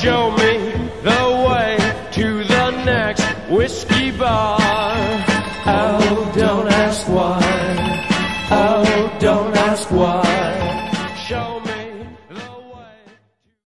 Show me the way to the next whiskey bar.